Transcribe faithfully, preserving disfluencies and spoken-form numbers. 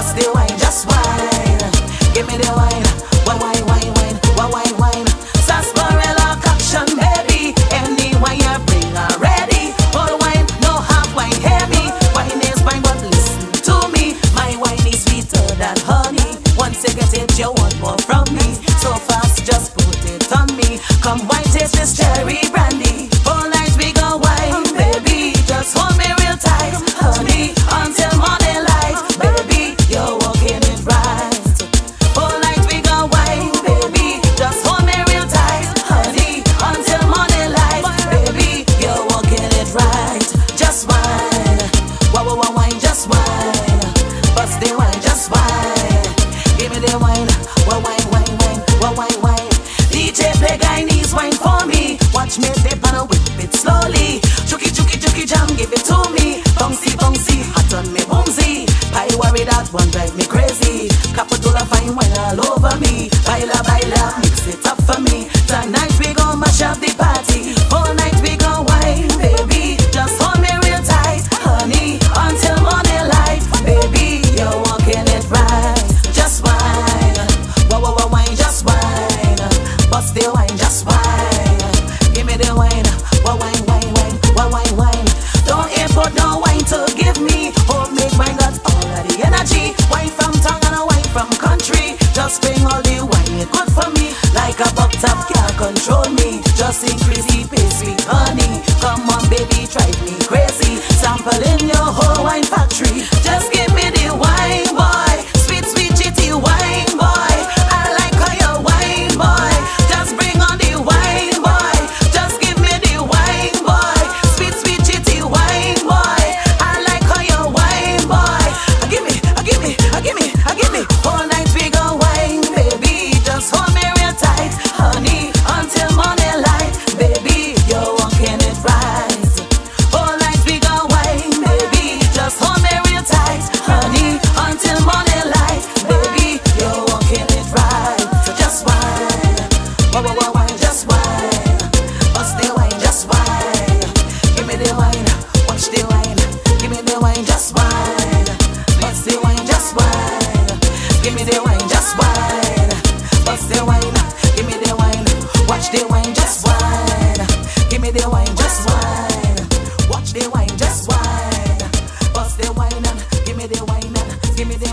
What's the wine? Just wine. Give me the wine. Wine, wine, wine, wine, wine, wine, wine. Sarsaparilla caption heavy. Any wine you bring already. All wine, no half wine heavy. Wine is wine, but listen to me. My wine is sweeter than honey. Once you get it, you want more from me. So fast, just put it on me. Come wine, taste this cherry brandy. All night we go wine, baby. Just hold me real tight, honey, until morning light. Baby, you're walking in bright. All night we go wine, baby. Just hold me real tight, honey, until morning light. Baby, you're walking it right. Just wine, wah wah wah wine, just wine. Bust the wine, just wine. Give me the wine, wah wine, wine, wine, wah wine, wine. D J play Guyanese wine for me. Watch me dip and whip it slowly. Chuki chuki chuki jam, give it to me. Bouncy bouncy, hot on me bouncy. I worry that one drive me crazy. Capodola fine wine all over me. Baila baila, mix it up for me. Tonight we gon' mash up the party. All night we gon' wine, baby. Just hold me real tight, honey, until morning light. Baby, you're walking it right. Just wine, wah wah wah wine, just wine. Bust the wine, just wine. Give me the wine, wah wine, wine, wine, wah wine, wine. Don't import no wine to give me. Homemade wine got all of the energy. Wine from town and a wine from country. Just bring all the wine, it good for me. Like a buck tap, can't control me. Just increase the pace, sweet honey. Come on baby, drive me crazy. Sample in your whole wine factory. Just give me the wine, boy. Sweet, sweet, chitty wine, boy. I like how you wine, boy. Just bring on the wine, boy. Just give me the wine, boy. Sweet, sweet, chitty wine, boy. I like how you wine, boy. Ah, give me, ah, give me, ah, give me, ah, give me. All night we go wine, baby. Just hold me real tight, honey, until morning light. Baby, you're walking it right. All night we go wine, baby. Just hold me real tight, honey, until morning light. Baby, you're walking it right. Just wine, wah wah wah wine, just wine. Bust the wine, just wine. Give me the wine, watch the wine. Give me the wine, just wine. Bust the wine, just wine. Give me the wine, just wine. Bust the wine, give me the wine. Watch the wine, just wine. Give me the wine, just wine. Watch the wine, just wine. Bust the wine and give me the wine and give me the